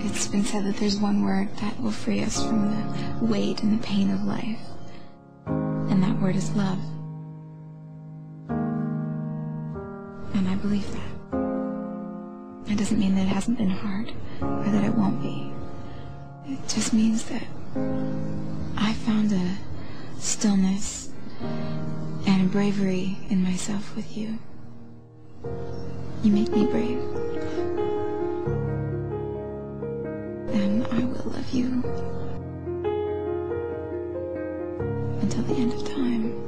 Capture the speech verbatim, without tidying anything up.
It's been said that there's one word that will free us from the weight and the pain of life, and that word is love. And I believe that. It doesn't mean that it hasn't been hard, or that it won't be. It just means that I found a stillness and a bravery in myself with you. You make me brave. And I will love you until the end of time.